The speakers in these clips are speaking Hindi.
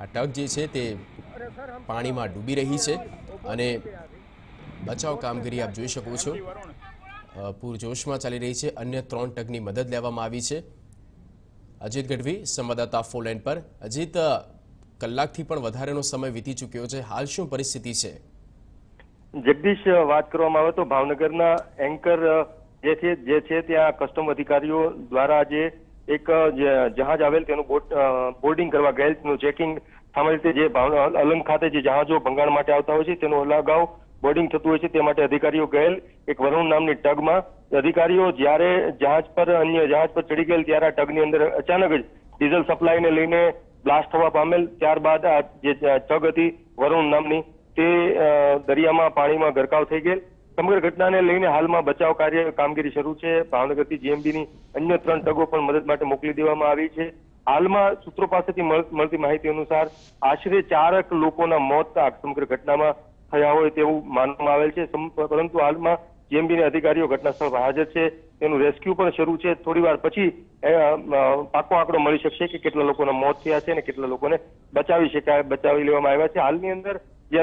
आ टग जे छे ते पानी में डूबी रही है और बचाव कामगीरी आप जोई शको छो। पूरजोश में चाली रही है। अन्य त्रण टगनी मदद लेवामां आवी छे। अजीत गढ़वी संवाददाता फोन लाइन पर। अजीत, कलाकथी पण वधारेनो समय वीती चुक्यो छे, हाल शुं परिस्थिति छे? जगदीश, बात करवामां आवे तो भावनगरना एंकर जे छे त्यां कस्टम अधिकारीओ द्वारा जे एक जहाज आवेल तेनुं बोर्डिंग करवा गयेल, तेनुं चेकिंग सामान्य रीते जे अलंग खाते जे जहाजो भंगाण माटे आवता होय छे तेनो लगाव बोर्डिंग थतुं होय छे, ते माटे अधिकारीओ गयेल। एक वरुण नामनी टगमां अधिकारीओ ज्यारे अन्य जहाज पर चढ़ी गयेल त्यारे आ टगनी अंदर अचानक ज डीजल सप्लाय ने लईने ब्लास्ट थवा पामेल। त्यारबाद आ जे टग हती वरुण नामनी ते दरियामां पाणीमां गरकाव थई गयेल। समग्र घटनाने लईने हालमां बचाव कार्य कामगीरी शरू छे। भावनगरथी जीएमबीनी अन्य त्रण टगो पण मदद माटे मोकली देवामां આવી છે। હાલમાં સૂત્રો પાસેથી મળતી માહિતી અનુસાર આશરે 4 લોકોના મોત આ સમગ્ર ઘટનામાં થયા હોય તેવું માનવામાં આવેલ છે। પરંતુ હાલમાં જીએમબીના અધિકારીઓ ઘટનાસ્થળ પર હાજર છે, તેનું રેસ્ક્યુ પણ શરૂ છે। થોડીવાર પછી પાકો આંકડો મળી શકશે કે કેટલા લોકોના મોત થયા છે અને કેટલા લોકોને બચાવી લેવામાં આવ્યા છે। હાલની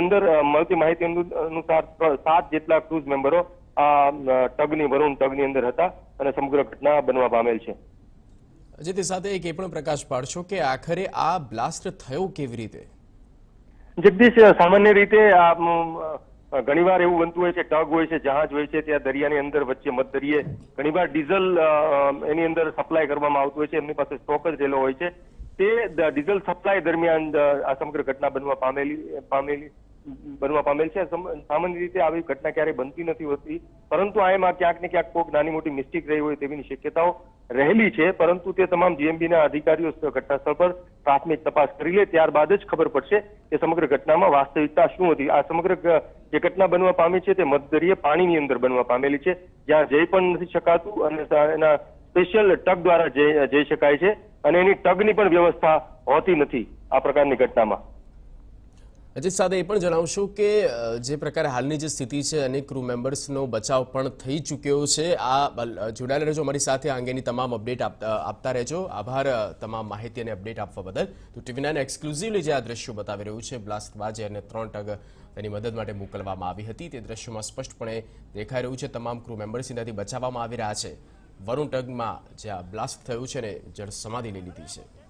અંદર મળતી માહિતી અનુસાર 7 જેટલા ક્રૂઝ મેમ્બરો આ ટગની વરુણ ટગની અંદર હતા અને સમગ્ર ઘટના બનવા પામેલ છે। અજિત, સાથે એક એ પણ પ્રકાશ પાડશો કે આખરે આ બ્લાસ્ટ થયો કેવી રીતે? જગદીશ, સામાન્ય રીતે આ ઘણીવાર એવું બનતું હોય છે, ટગ હોય છે, જહાજ હોય છે, ત્યાં દરિયાની અંદર વચ્ચે મધદરિયે ઘણીવાર ડીઝલ એની અંદર સપ્લાય કરવામાં આવતું હોય છે, એમની પાસે સ્ટોક જ રહેલો હોય છે। डीजल सप्लाय दरमियान आ समग्र घटना बनवा पामेली छे। सामान्य रीते आवी घटना क्यारे बनती नथी होती, परंतु आमां क्यांक ने क्यांक कोई नानी मोटी मिस्टेक रही होय तेवी शक्यताओ रहेली छे। परंतु ते तमाम जीएमबी ना अधिकारीओ घटनास्थळ पर प्राथमिक तपास करी ले, त्यारबाद ज खबर पड़शे के समग्र घटनामां वास्तविकता शुं हती। आ समग्र जे घटना बनवा पामी छे ते मध्यदरिये पाणीनी अंदर बनवा पामेली छे, ज्यां जई पण नथी शकातुं अने एना स्पेशियल टग द्वारा जई शकाय छे। દ્રશ્યો બતાવી રહ્યું છે બ્લાસ્ટ બાદ અને 3 ટગ તેની મદદ માટે મોકલવામાં આવી હતી તે દ્રશ્યોમાં સ્પષ્ટપણે દેખાઈ રહ્યું છે। તમામ ક્રૂ મેમ્બર્સ બચાવવામાં આવી રહ્યા છે। वरुण टगमां जे ब्लास्ट थयुं छे ने जड़ समाधि लीधी है।